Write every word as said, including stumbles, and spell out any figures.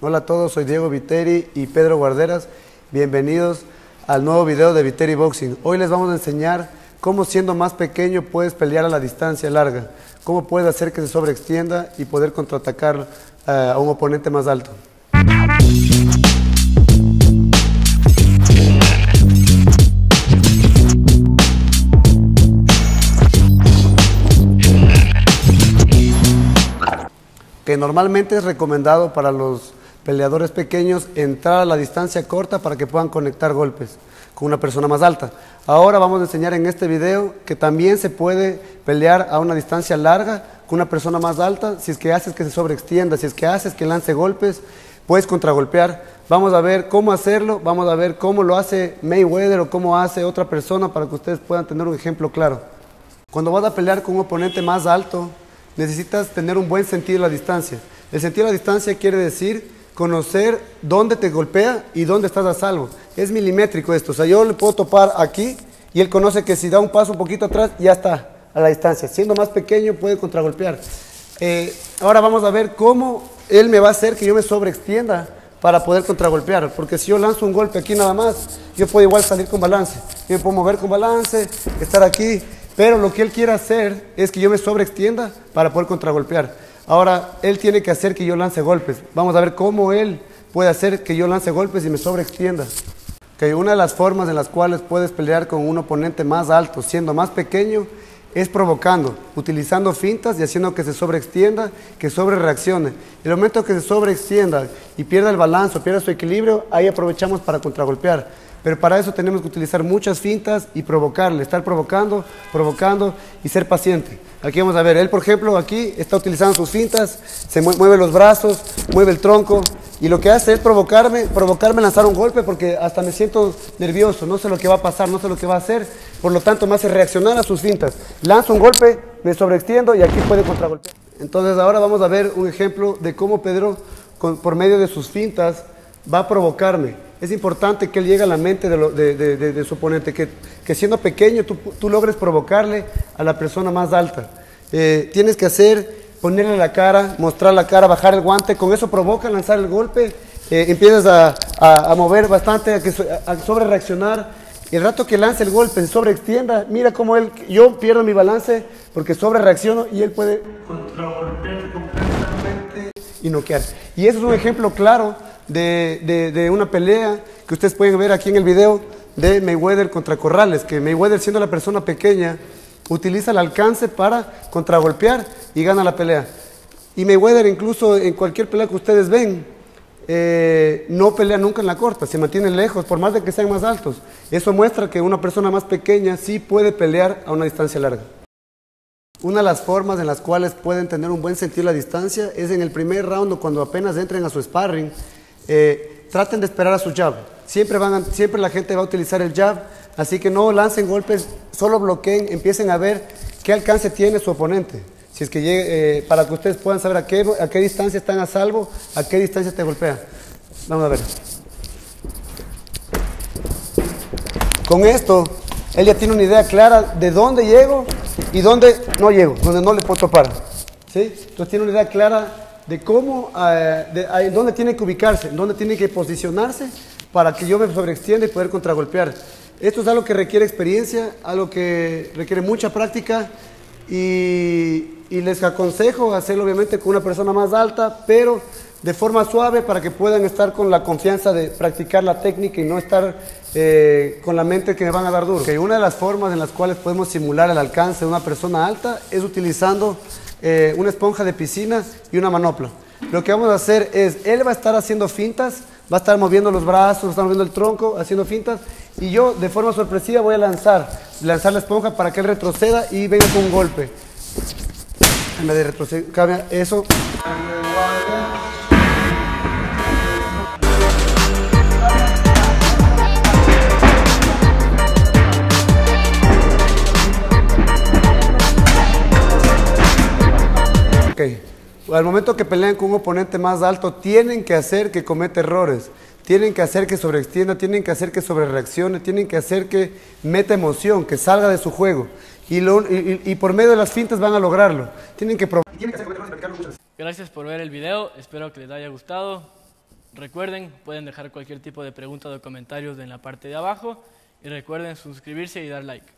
Hola a todos, soy Diego Viteri y Pedro Guarderas. Bienvenidos al nuevo video de Viteri Boxing. Hoy les vamos a enseñar cómo siendo más pequeño puedes pelear a la distancia larga, cómo puedes hacer que se sobreextienda y poder contraatacar uh, a un oponente más alto. Que normalmente es recomendado para los peleadores pequeños entrar a la distancia corta para que puedan conectar golpes con una persona más alta. Ahora vamos a enseñar en este video que también se puede pelear a una distancia larga con una persona más alta. Si es que haces que se sobreextienda, si es que haces que lance golpes, puedes contragolpear. Vamos a ver cómo hacerlo, vamos a ver cómo lo hace Mayweather o cómo hace otra persona para que ustedes puedan tener un ejemplo claro. Cuando vas a pelear con un oponente más alto, necesitas tener un buen sentido de la distancia. El sentido de la distancia quiere decir conocer dónde te golpea y dónde estás a salvo. Es milimétrico esto, o sea, yo le puedo topar aquí y él conoce que si da un paso un poquito atrás, ya está a la distancia. Siendo más pequeño puede contragolpear. Eh, ahora vamos a ver cómo él me va a hacer que yo me sobreextienda para poder contragolpear, porque si yo lanzo un golpe aquí nada más, yo puedo igual salir con balance. Yo me puedo mover con balance, estar aquí, pero lo que él quiere hacer es que yo me sobreextienda para poder contragolpear. Ahora, él tiene que hacer que yo lance golpes. Vamos a ver cómo él puede hacer que yo lance golpes y me sobreextienda. Okay, una de las formas en las cuales puedes pelear con un oponente más alto, siendo más pequeño, es provocando, utilizando fintas y haciendo que se sobreextienda, que sobrereaccione. El momento que se sobreextienda y pierda el balance o pierda su equilibrio, ahí aprovechamos para contragolpear. Pero para eso tenemos que utilizar muchas fintas y provocarle, estar provocando, provocando y ser paciente. Aquí vamos a ver, él por ejemplo aquí está utilizando sus fintas, se mueve los brazos, mueve el tronco y lo que hace es provocarme, provocarme lanzar un golpe porque hasta me siento nervioso, no sé lo que va a pasar, no sé lo que va a hacer, por lo tanto me hace reaccionar a sus fintas. Lanzo un golpe, me sobreextiendo y aquí puede contragolpear. Entonces ahora vamos a ver un ejemplo de cómo Pedro con, por medio de sus fintas va a provocarme. Es importante que él llegue a la mente de, lo, de, de, de, de su oponente, que, que siendo pequeño tú, tú logres provocarle a la persona más alta. Eh, tienes que hacer, ponerle la cara, mostrar la cara, bajar el guante, con eso provoca lanzar el golpe, eh, empiezas a, a, a mover bastante, a, a sobre reaccionar. Y el rato que lance el golpe, se sobreextienda, mira cómo él, yo pierdo mi balance porque sobre reacciono y él puede contragolpear completamente y noquear. Y eso es un ejemplo claro De, de, de una pelea que ustedes pueden ver aquí en el video de Mayweather contra Corrales, que Mayweather siendo la persona pequeña utiliza el alcance para contragolpear y gana la pelea. Y Mayweather incluso en cualquier pelea que ustedes ven eh, no pelea nunca en la corta, se mantiene lejos por más de que sean más altos. Eso muestra que una persona más pequeña sí puede pelear a una distancia larga. Una de las formas en las cuales pueden tener un buen sentido de la distancia es en el primer round o cuando apenas entren a su sparring. Eh, traten de esperar a su jab, siempre, van a, siempre la gente va a utilizar el jab, así que no lancen golpes, solo bloqueen, empiecen a ver qué alcance tiene su oponente, si es que llegue, eh, para que ustedes puedan saber a qué, a qué distancia están a salvo, a qué distancia te golpea. Vamos a ver. Con esto, él ya tiene una idea clara de dónde llego y dónde no llego, donde no le puedo topar, ¿sí? Entonces tiene una idea clara de cómo, eh, de, eh, dónde tiene que ubicarse, dónde tiene que posicionarse para que yo me sobreextienda y poder contragolpear. Esto es algo que requiere experiencia, algo que requiere mucha práctica y, y les aconsejo hacerlo obviamente con una persona más alta, pero de forma suave para que puedan estar con la confianza de practicar la técnica y no estar eh, con la mente que me van a dar duro. Okay, una de las formas en las cuales podemos simular el alcance de una persona alta es utilizando Eh, una esponja de piscina y una manopla. Lo que vamos a hacer es, él va a estar haciendo fintas, va a estar moviendo los brazos, va a estar moviendo el tronco, haciendo fintas, y yo de forma sorpresiva voy a lanzar, lanzar la esponja para que él retroceda y venga con un golpe. En vez de retroceder, cambia eso. Okay. Al momento que pelean con un oponente más alto, tienen que hacer que cometa errores, tienen que hacer que sobreextienda, tienen que hacer que sobrereaccione, tienen que hacer que meta emoción, que salga de su juego. Y, lo, y, y por medio de las fintas van a lograrlo. Tienen que probar. Gracias por ver el video, espero que les haya gustado. Recuerden, pueden dejar cualquier tipo de pregunta o comentarios en la parte de abajo y recuerden suscribirse y dar like.